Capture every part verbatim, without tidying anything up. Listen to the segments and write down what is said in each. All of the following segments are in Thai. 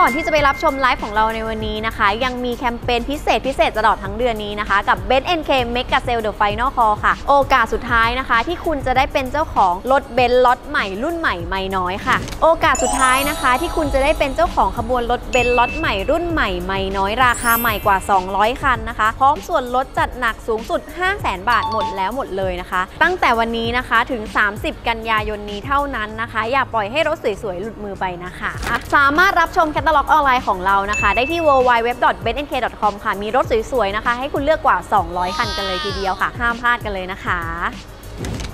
ก่อนที่จะไปรับชมไลฟ์ของเราในวันนี้นะคะยังมีแคมเปญพิเศษพิเศษตลอดทั้งเดือนนี้นะคะกับ Benz เอ็น เค Mega Sale The Final Call ค่ะโอกาสสุดท้ายนะคะที่คุณจะได้เป็นเจ้าของรถ Benz ล็อตใหม่รุ่นใหม่ไม่น้อยค่ะโอกาสสุดท้ายนะคะที่คุณจะได้เป็นเจ้าของขบวนรถ Benz ล็อตใหม่รุ่นใหม่ไม่น้อยราคาใหม่กว่าสองร้อยคันนะคะพร้อมส่วนลดจัดหนักสูงสุด ห้าแสน บาทหมดแล้วหมดเลยนะคะตั้งแต่วันนี้นะคะถึงสามสิบกันยายนนี้เท่านั้นนะคะอย่าปล่อยให้รถสวยๆหลุดมือไปนะคะสามารถรับชมแคตตาล็อกออนไลน์ของเรานะคะได้ที่ ดับเบิลยู ดับเบิลยู ดับเบิลยู ดอท เบนซ์ เอ็น เค ดอท คอม ค่ะมีรถสวยๆนะคะให้คุณเลือกกว่าสองร้อยคันกันเลยทีเดียวค่ะห้ามพลาดกันเลยนะคะ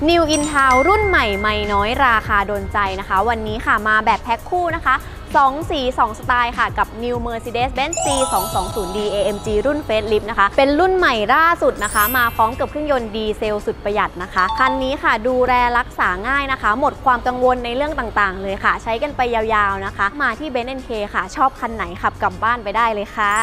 New In Town รุ่นใหม่ไม่น้อยราคาโดนใจนะคะวันนี้ค่ะมาแบบแพ็คคู่นะคะสองสีสองสไตล์ค่ะกับ New Mercedes-Benz ซี สองสองศูนย์ ดี เอ เอ็ม จี รุ่น Facelift นะคะเป็นรุ่นใหม่ล่าสุดนะคะมาพร้อมกับเครื่องยนต์ดีเซลสุดประหยัดนะคะคันนี้ค่ะดูแลรักษาง่ายนะคะหมดความกังวลในเรื่องต่างๆเลยค่ะใช้กันไปยาวๆนะคะมาที่ Benz เอ็น เค ค่ะชอบคันไหนขับกลับบ้านไปได้เลยค่ะ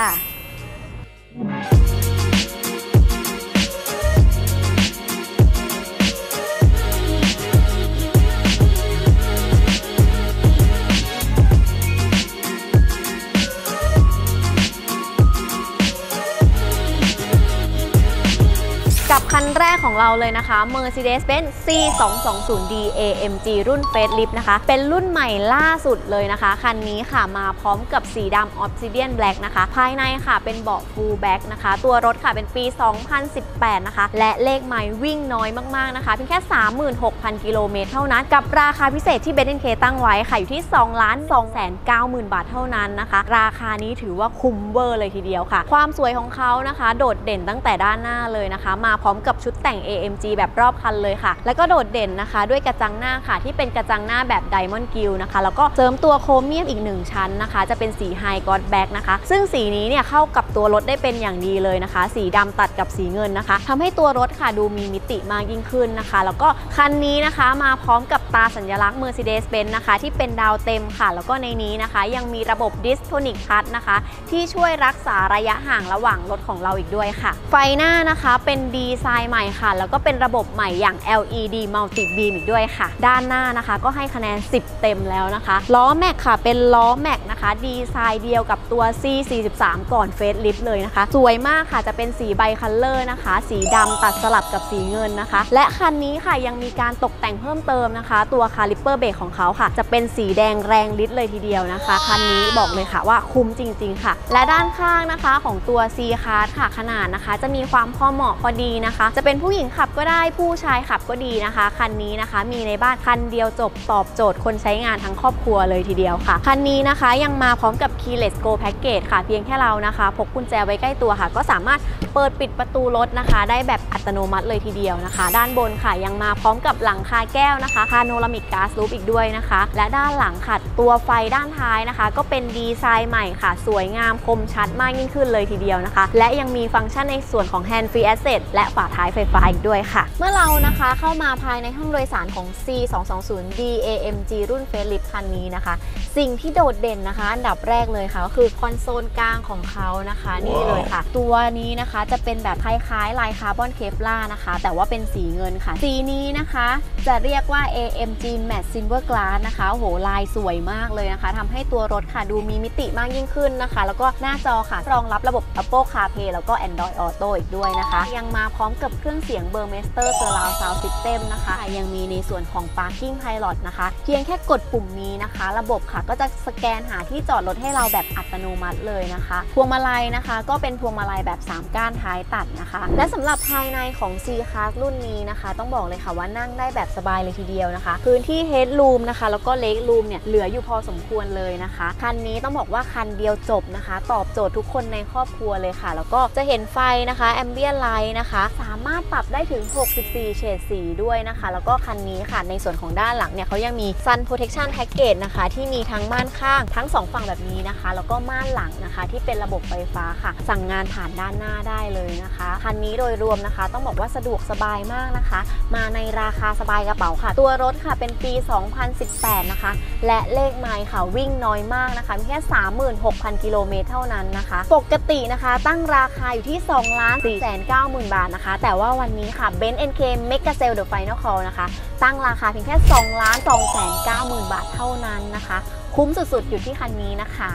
คันแรกของเราเลยนะคะ Mercedes-Benz ซี สองสองศูนย์ ดี เอ เอ็ม จี รุ่น Facelift นะคะเป็นรุ่นใหม่ล่าสุดเลยนะคะคันนี้ค่ะมาพร้อมกับสีดำ Obsidian Black นะคะภายในค่ะเป็นเบาะ Full Black นะคะตัวรถค่ะเป็นปี สองพันสิบแปด นะคะและเลขไมล์วิ่งน้อยมากๆนะคะเพียงแค่ สามหมื่นหกพัน กิโลเมตรเท่านั้นกับราคาพิเศษที่ Benz เอ็น เค ตั้งไว้ค่ะอยู่ที่ สองล้านสองแสนเก้าหมื่น บาทเท่านั้นนะคะราคานี้ถือว่าคุ้มเวอร์เลยทีเดียวค่ะความสวยของเขานะคะโดดเด่นตั้งแต่ด้านหน้าเลยนะคะมาพร้อมกับชุดแต่ง เอ เอ็ม จี แบบรอบคันเลยค่ะแล้วก็โดดเด่นนะคะด้วยกระจังหน้าค่ะที่เป็นกระจังหน้าแบบ Diamond Grill นะคะแล้วก็เสริมตัวโครเมียมอีกหนึ่งชั้นนะคะจะเป็นสี High Gloss Black นะคะซึ่งสีนี้เนี่ยเข้ากับตัวรถได้เป็นอย่างดีเลยนะคะสีดำตัดกับสีเงินนะคะทำให้ตัวรถค่ะดูมีมิติมากยิ่งขึ้นนะคะแล้วก็คันนี้นะคะมาพร้อมกับตาสัญลักษณ์ Mercedes-Benz นะคะที่เป็นดาวเต็มค่ะแล้วก็ในนี้นะคะยังมีระบบ Distronic Touch นะคะที่ช่วยรักษาระยะห่างระหว่างรถของเราอีกด้วยค่ะไฟหน้านะคะเป็นดีไซน์ใหม่ค่ะแล้วก็เป็นระบบใหม่อย่าง แอล อี ดี Multibeam อีกด้วยค่ะด้านหน้านะคะก็ให้คะแนนสิบเต็มแล้วนะคะล้อแม็กค่ะเป็นล้อแม็กนะคะดีไซน์เดียวกับตัว ซี สี่สาม ก่อน Facelift เลยนะคะสวยมากค่ะจะเป็นสีไบคัลเลอร์นะคะสีดำตัดสลับกับสีเงินนะคะและคันนี้ค่ะยังมีการตกแต่งเพิ่มเติมนะคะตัวคาลิปเปอร์เบรกของเขาค่ะจะเป็นสีแดงแรงฤทธิ์เลยทีเดียวนะคะคันนี้บอกเลยค่ะว่าคุ้มจริงๆค่ะและด้านข้างนะคะของตัว C Class ค่ะขนาดนะคะจะมีความพอเหมาะพอดีนะคะจะเป็นผู้หญิงขับก็ได้ผู้ชายขับก็ดีนะคะคันนี้นะคะมีในบ้านคันเดียวจบตอบโจทย์คนใช้งานทั้งครอบครัวเลยทีเดียวค่ะคันนี้นะคะยังมาพร้อมกับ Keyless Go Package ค่ะเพียงแค่เรานะคะพกกุญแจไว้ใกล้ตัวค่ะก็สามารถเปิดปิดประตูรถนะคะได้แบบอัตโนมัติเลยทีเดียวนะคะด้านบนค่ะยังมาพร้อมกับหลังคาแก้วนะคะพาโนรามิกกาสลูปอีกด้วยนะคะและด้านหลังค่ะตัวไฟด้านท้ายนะคะก็เป็นดีไซน์ใหม่ค่ะสวยงามคมชัดมากยิ่งขึ้นเลยทีเดียวนะคะและยังมีฟังก์ชันในส่วนของ Hand Free Access และฝาท้ายไฟฟ้าอีกด้วยค่ะเมื่อเรานะคะเข้ามาภายในห้องโดยสารของ ซี สองสองศูนย์ ดี เอ เอ็ม จี รุ่น Facelift คันนี้นะคะสิ่งที่โดดเด่นนะคะอันดับแรกเลยค่ะก็คือคอนโซลกลางของเขานะคะ wow. นี่เลยค่ะตัวนี้นะคะจะเป็นแบบคล้ายๆลายคาร์บอนเคฟลาร์นะคะแต่ว่าเป็นสีเงินค่ะสีนี้นะคะจะเรียกว่า เอ เอ็ม จี Matte Silver Glass นะคะโหลายสวยมากเลยนะคะทำให้ตัวรถค่ะดูมีมิติมากยิ่งขึ้นนะคะแล้วก็หน้าจอค่ะรองรับระบบ Apple CarPlay แล้วก็ Android Auto อีกด้วยนะคะยังมาพร้อมกับเครื่องเสียง Burmester Surround Sound System นะคะยังมีในส่วนของ Parking Pilot นะคะเพียงแค่กดปุ่มนี้นะคะระบบค่ะก็จะสแกนหาที่จอดรถให้เราแบบอัตโนมัติเลยนะคะพวงมาลัยนะคะก็เป็นพวงมาลัยแบบสามก้านท้ายตัดนะคะและสำหรับภายในของ C Class รุ่นนี้นะคะต้องบอกเลยค่ะว่านั่งได้แบบสบายเลยทีเดียวนะคะพื้นที่ Headroom นะคะแล้วก็ Legroom เนี่ยเหลืออยู่พอสมควรเลยนะคะคันนี้ต้องบอกว่าคันเดียวจบนะคะตอบโจทย์ทุกคนในครอบครัวเลยค่ะแล้วก็จะเห็นไฟนะคะ Ambient Light นะคะสามารถปรับได้ถึงหกสิบสี่เฉดสีด้วยนะคะแล้วก็คันนี้ค่ะในส่วนของด้านหลังเนี่ยเขายังมี Sun Protection Package นะคะที่มีทั้งม่านข้างทั้งสองฝั่งแบบนี้นะคะแล้วก็ม่านหลังนะคะที่เป็นระบบไฟฟ้าค่ะสั่งงานผ่านด้านหน้าได้ เลยนะคะคันนี้โดยรวมนะคะต้องบอกว่าสะดวกสบายมากนะคะมาในราคาสบายกระเป๋าค่ะตัวรถค่ะเป็นปีสองพันสิบแปดนะคะและเลขไมล์ค่ะวิ่งน้อยมากนะคะแค่ สามหมื่นหกพัน กิโลเมตรเท่านั้นนะคะปกตินะคะตั้งราคาอยู่ที่ สองล้านสี่แสนเก้าหมื่น บาทนะคะแต่ว่าวันนี้ค่ะ Benz เอ็น เค Mega Sale The Final Call นะคะตั้งราคาเพียงแค่ สองล้านสองแสนเก้าหมื่น บาทเท่านั้นนะคะคุ้มสุดๆอยู่ที่คันนี้นะคะ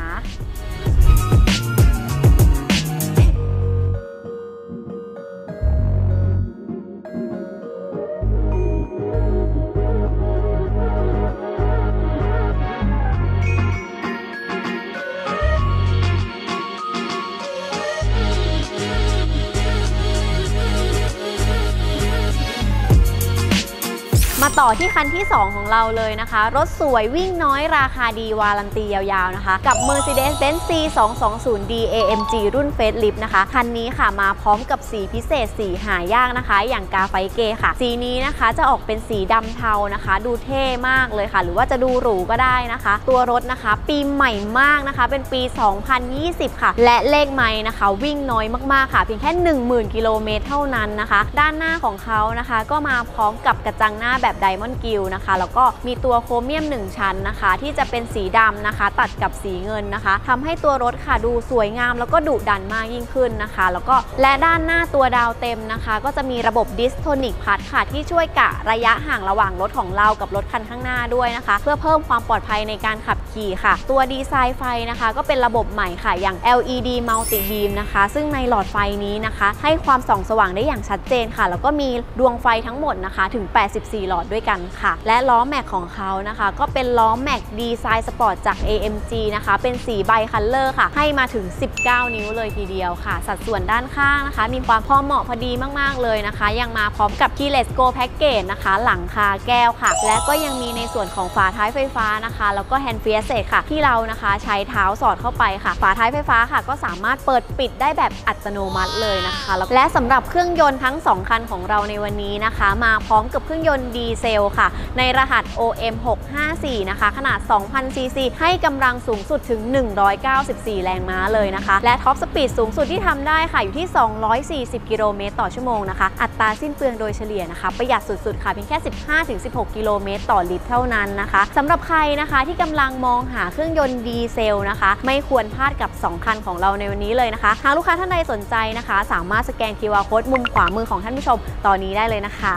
มาต่อที่คันที่สองของเราเลยนะคะรถสวยวิ่งน้อยราคาดีวารันตียาวๆนะคะกับ Mercedes-Benz ซี สองสองศูนย์ ดี เอ เอ็ม จี รุ่น Facelift นะคะคันนี้ค่ะมาพร้อมกับสีพิเศษสีหายากนะคะอย่างกาไฟเกค่ะสีนี้นะคะจะออกเป็นสีดำเทานะคะดูเท่มากเลยค่ะหรือว่าจะดูหรูก็ได้นะคะตัวรถนะคะปีใหม่มากนะคะเป็นปีสองพันยี่สิบค่ะและเลขไมล์นะคะวิ่งน้อยมากๆค่ะเพียงแค่ หนึ่งหมื่น กิโลเมตรเท่านั้นนะคะด้านหน้าของเขานะคะก็มาพร้อมกับกระจังหน้าแบบแบบ Diamond Grill นะคะแล้วก็มีตัวโครเมียมหนึ่งชั้นนะคะที่จะเป็นสีดำนะคะตัดกับสีเงินนะคะทำให้ตัวรถค่ะดูสวยงามแล้วก็ดุดันมากยิ่งขึ้นนะคะแล้วก็และด้านหน้าตัวดาวเต็มนะคะก็จะมีระบบ Distonic Pass ค่ะที่ช่วยกะระยะห่างระหว่างรถของเรากับรถคันข้างหน้าด้วยนะคะเพื่อเพิ่มความปลอดภัยในการขับขี่ค่ะตัวดีไซน์ไฟนะคะก็เป็นระบบใหม่ค่ะอย่าง แอล อี ดี Multibeam นะคะซึ่งในหลอดไฟนี้นะคะให้ความส่องสว่างได้อย่างชัดเจนค่ะแล้วก็มีดวงไฟทั้งหมดนะคะถึงแปดสิบสี่หลอดด้วยกันค่ะและล้อแม็กของเขานะคะก็เป็นล้อแม็กดีไซน์สปอร์ตจาก เอ เอ็ม จี นะคะเป็นสีไบคัลเลอร์ค่ะให้มาถึงสิบเก้านิ้วเลยทีเดียวค่ะสัดส่วนด้านข้างนะคะมีความพอเหมาะพอดีมากๆเลยนะคะยังมาพร้อมกับ Keyless Go Package นะคะหลังคาแก้วค่ะและก็ยังมีในส่วนของฝาท้ายไฟฟ้านะคะแล้วก็ Hand Free Access ค่ะที่เรานะคะใช้เท้าสอดเข้าไปค่ะฝาท้ายไฟฟ้าค่ะก็สามารถเปิดปิดได้แบบอัตโนมัติเลยนะคะและสำหรับเครื่องยนต์ทั้งสองคันของเราในวันนี้นะคะมาพร้อมกับเครื่องยนต์ดีเซลค่ะในรหัส โอ เอ็ม หกห้าสี่ นะคะขนาด สองพัน ซีซีให้กำลังสูงสุดถึงหนึ่งร้อยเก้าสิบสี่แรงม้าเลยนะคะและท็อปสปีดสูงสุดที่ทำได้ค่ะอยู่ที่สองร้อยสี่สิบกิโลเมตรต่อชั่วโมงนะคะอัตราสิ้นเปลืองโดยเฉลี่ยนะคะประหยัดสุดๆค่ะเพียงแค่ สิบห้าถึงสิบหก กิโลเมตรต่อลิตรเท่านั้นนะคะสำหรับใครนะคะที่กำลังมองหาเครื่องยนต์ดีเซลนะคะไม่ควรพลาดกับสองคันของเราในวันนี้เลยนะคะหากลูกค้าท่านใดสนใจนะคะสามารถสแกน คิว อาร์ Code มุมขวามือของท่านผู้ชมตอนนี้ได้เลยนะคะ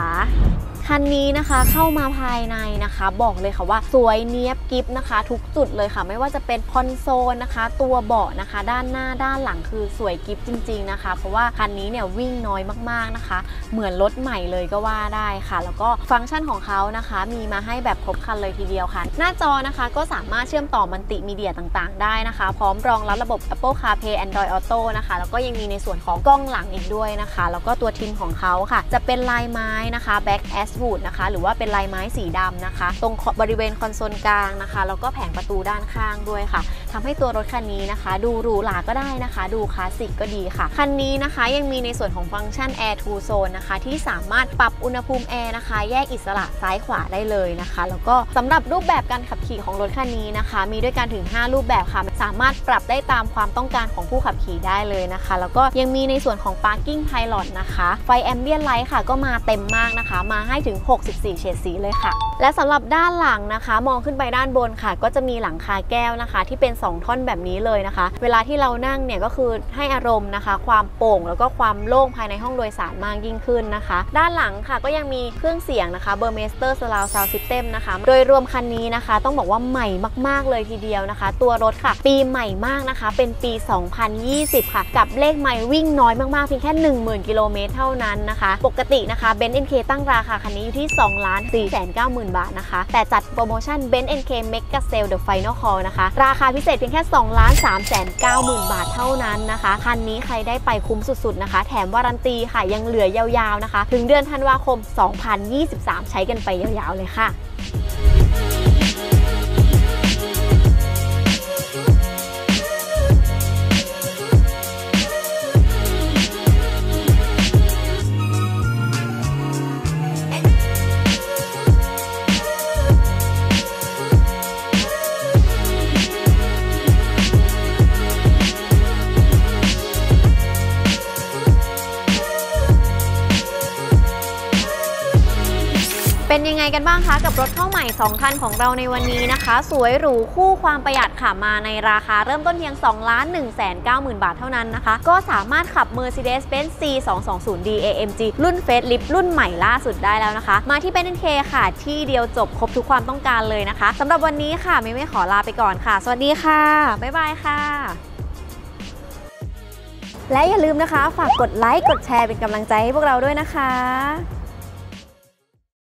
คันนี้นะคะเข้ามาภายในนะคะบอกเลยค่ะว่าสวยเนี๊ยบกริบนะคะทุกจุดเลยค่ะไม่ว่าจะเป็นคอนโซลนะคะตัวเบาะนะคะด้านหน้าด้านหลังคือสวยกริบจริงๆนะคะเพราะว่าคันนี้เนี่ยวิ่งน้อยมากๆนะคะเหมือนรถใหม่เลยก็ว่าได้ค่ะแล้วก็ฟังก์ชันของเขานะคะมีมาให้แบบครบคันเลยทีเดียวค่ะหน้าจอนะคะก็สามารถเชื่อมต่อมัลติมีเดียต่างๆได้นะคะพร้อมรองรับระบบ Apple CarPlay Android Auto นะคะแล้วก็ยังมีในส่วนของกล้องหลังอีกด้วยนะคะแล้วก็ตัวทิมของเขาค่ะจะเป็นลายไม้นะคะ Back Ashนะคะหรือว่าเป็นลายไม้สีดำนะคะตรงบริเวณคอนโซลกลางนะคะแล้วก็แผงประตูด้านข้างด้วยค่ะทำให้ตัวรถคันนี้นะคะดูหรูหราก็ได้นะคะดูคลาสสิกก็ดีค่ะคันนี้นะคะยังมีในส่วนของฟังก์ชัน Air to Zone นะคะที่สามารถปรับอุณหภูมิแอร์นะคะแยกอิสระซ้ายขวาได้เลยนะคะแล้วก็สำหรับรูปแบบการขับขี่ของรถคันนี้นะคะมีด้วยกันถึงห้ารูปแบบค่ะสามารถปรับได้ตามความต้องการของผู้ขับขี่ได้เลยนะคะแล้วก็ยังมีในส่วนของ Parking Pilot นะคะไฟ Ambient Light ค่ะก็มาเต็มมากนะคะมาให้ถึงหกสิบสี่เฉดสีเลยค่ะและสำหรับด้านหลังนะคะมองขึ้นไปด้านบนค่ะก็จะมีหลังคาแก้วนะคะที่เป็นสองท่อนแบบนี้เลยนะคะเวลาที่เรานั่งเนี่ยก็คือให้อารมณ์นะคะความโปร่งแล้วก็ความโล่งภายในห้องโดยสารมากยิ่งขึ้นนะคะด้านหลังค่ะก็ยังมีเครื่องเสียงนะคะ Burmester Surround Sound System นะคะโดยรวมคันนี้นะคะต้องบอกว่าใหม่มากๆเลยทีเดียวนะคะตัวรถค่ะปีใหม่มากนะคะเป็นปีสองพันยี่สิบค่ะกับเลขไมล์วิ่งน้อยมากๆเพียงแค่ หนึ่งหมื่น กิโลเมตรเท่านั้นนะคะปกตินะคะ Benz เอ็น เค ตั้งราคาคันนี้อยู่ที่ สองล้านสี่แสนเก้าหมื่น บาทนะคะแต่จัดโปรโมชั่น Benz เอ็น เค Mega Sale The Final Call นะคะราคาพิเศษเพียงแค่ สองล้านสามแสนเก้าหมื่น บาทเท่านั้นนะคะคันนี้ใครได้ไปคุ้มสุดๆนะคะแถมวารันตีค่ะยังเหลือยาวๆนะคะถึงเดือนธันวาคมสองพันยี่สิบสามใช้กันไปยาวๆเลยค่ะ เป็นยังไงกันบ้างคะกับรถเข้าใหม่สองคันของเราในวันนี้นะคะสวยหรูคู่ความประหยัดค่ะมาในราคาเริ่มต้นเพียง สองล้านหนึ่งแสนเก้าหมื่น บาทเท่านั้นนะคะก็สามารถขับ Mercedes-Benz ซี สองสองศูนย์ ดี A M G รุ่น Facelift รุ่นใหม่ล่าสุดได้แล้วนะคะมาที่เป็นเคค่ะที่เดียวจบครบทุกความต้องการเลยนะคะสำหรับวันนี้ค่ะไม่ไม่ขอลาไปก่อนค่ะสวัสดีค่ะบ๊ายบายค่ะและอย่าลืมนะคะฝากกดไลค์กดแชร์เป็นกำลังใจให้พวกเราด้วยนะคะ